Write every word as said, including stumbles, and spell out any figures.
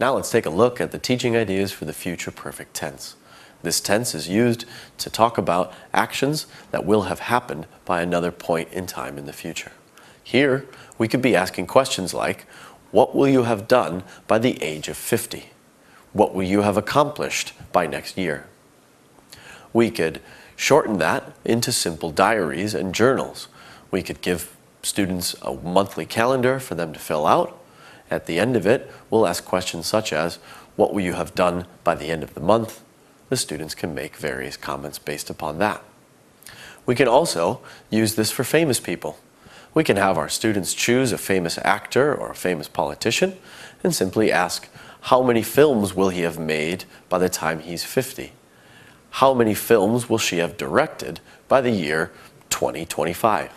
Now let's take a look at the teaching ideas for the future perfect tense. This tense is used to talk about actions that will have happened by another point in time in the future. Here, we could be asking questions like, what will you have done by the age of fifty? What will you have accomplished by next year? We could shorten that into simple diaries and journals. We could give students a monthly calendar for them to fill out. At the end of it, we'll ask questions such as, what will you have done by the end of the month? The students can make various comments based upon that. We can also use this for famous people. We can have our students choose a famous actor or a famous politician and simply ask, how many films will he have made by the time he's fifty? How many films will she have directed by the year twenty twenty-five?